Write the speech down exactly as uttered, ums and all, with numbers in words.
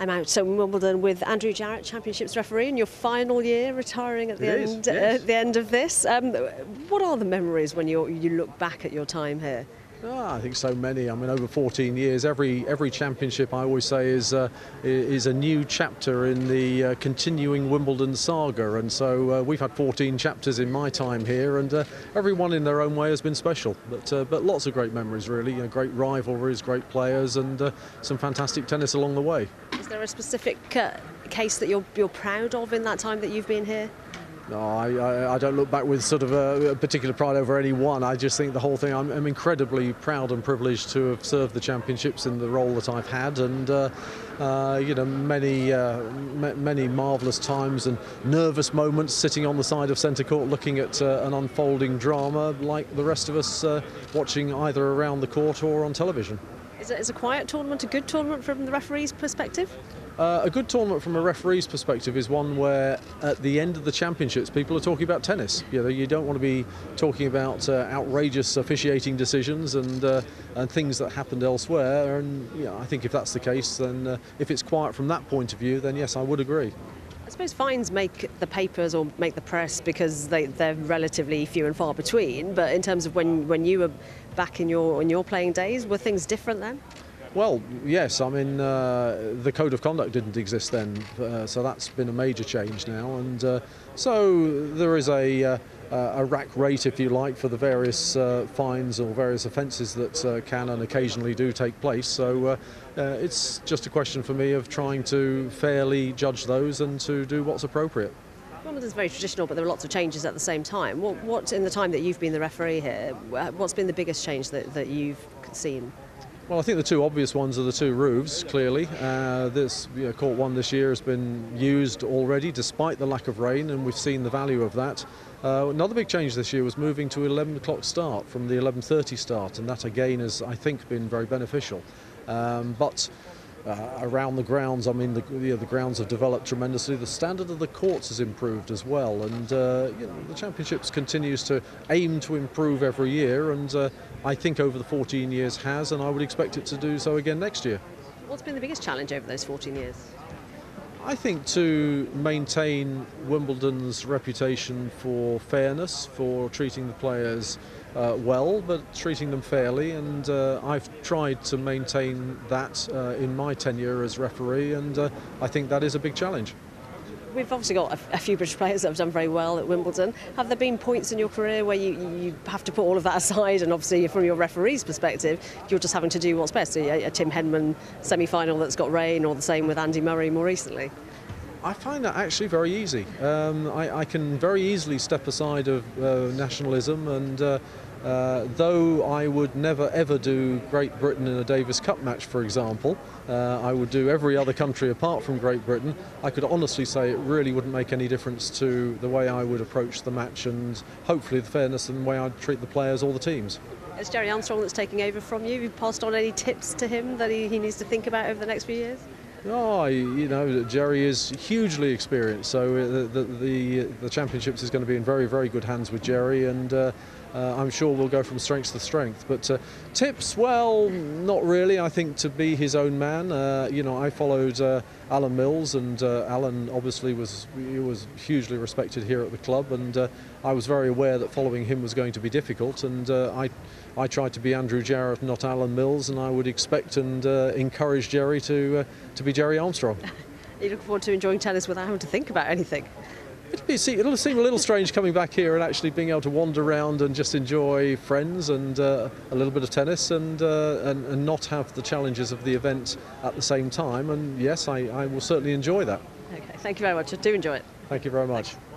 I'm out. So in Wimbledon with Andrew Jarrett, Championships referee, in your final year, retiring at the it end is, yes. uh, the end of this. Um, what are the memories when you you look back at your time here? Oh, I think so many. I mean, over fourteen years, every every championship, I always say, is uh, is a new chapter in the uh, continuing Wimbledon saga. And so uh, we've had fourteen chapters in my time here, and uh, everyone in their own way has been special. But uh, but lots of great memories, really. You know, great rivalries, great players, and uh, some fantastic tennis along the way. Is there a specific uh, case that you're you're proud of in that time that you've been here? No, I, I don't look back with sort of a particular pride over any one. I just think the whole thing, I'm, I'm incredibly proud and privileged to have served the championships in the role that I've had, and uh, uh, you know, many uh, many marvellous times and nervous moments sitting on the side of Centre Court looking at uh, an unfolding drama like the rest of us uh, watching either around the court or on television. Is it is a quiet tournament a good tournament from the referee's perspective? Uh, a good tournament from a referee's perspective is one where at the end of the championships people are talking about tennis. You know, you don't want to be talking about uh, outrageous officiating decisions and uh, and things that happened elsewhere, and you know, I think if that's the case, then uh, if it's quiet from that point of view, then yes, I would agree. I suppose fines make the papers or make the press because they, they're relatively few and far between, but in terms of when, when you were back in your, in your playing days, were things different then? Well, yes, I mean, uh, the code of conduct didn't exist then, uh, so that's been a major change now, and uh, so there is a, uh, a rack rate, if you like, for the various uh, fines or various offences that uh, can and occasionally do take place, so uh, uh, it's just a question for me of trying to fairly judge those and to do what's appropriate. Wimbledon's very traditional, but there are lots of changes at the same time. What, what in the time that you've been the referee here, what's been the biggest change that, that you've seen? Well, I think the two obvious ones are the two roofs, clearly. Uh, this you know, Court one this year has been used already, despite the lack of rain, and we've seen the value of that. Uh, another big change this year was moving to eleven o'clock start from the eleven thirty start, and that again has, I think, been very beneficial. Um, but uh, around the grounds, I mean, the, you know, the grounds have developed tremendously. The standard of the courts has improved as well, and uh, you know, the Championships continues to aim to improve every year, and uh, I think over the fourteen years has, and I would expect it to do so again next year. What's been the biggest challenge over those fourteen years? I think to maintain Wimbledon's reputation for fairness, for treating the players uh, well, but treating them fairly, and uh, I've tried to maintain that uh, in my tenure as referee, and uh, I think that is a big challenge. We've obviously got a few British players that have done very well at Wimbledon. Have there been points in your career where you, you have to put all of that aside, and obviously from your referee's perspective, you're just having to do what's best? A, a Tim Henman semi-final that's got rain, or the same with Andy Murray more recently? I find that actually very easy. Um, I, I can very easily step aside of uh, nationalism, and uh, uh, though I would never ever do Great Britain in a Davis Cup match, for example, uh, I would do every other country apart from Great Britain. I could honestly say it really wouldn't make any difference to the way I would approach the match, and hopefully the fairness and the way I'd treat the players or the teams. It's Jerry Armstrong that's taking over from you. Have you passed on any tips to him that he, he needs to think about over the next few years? Oh, you know, Jerry is hugely experienced, so the, the, the Championships is going to be in very, very good hands with Jerry, and uh, uh, I'm sure we'll go from strength to strength. But uh, tips, well, not really. I think to be his own man, uh, you know, I followed uh, Alan Mills, and uh, Alan obviously was, he was hugely respected here at the club, and uh, I was very aware that following him was going to be difficult, and uh, I... I tried to be Andrew Jarrett, not Alan Mills, and I would expect and uh, encourage Jerry to uh, to be Jerry Armstrong. You look forward to enjoying tennis without having to think about anything? It'll, be, it'll seem a little strange coming back here and actually being able to wander around and just enjoy friends and uh, a little bit of tennis, and, uh, and, and not have the challenges of the event at the same time. And yes, I, I will certainly enjoy that. OK, thank you very much. I do enjoy it. Thank you very much. Thanks.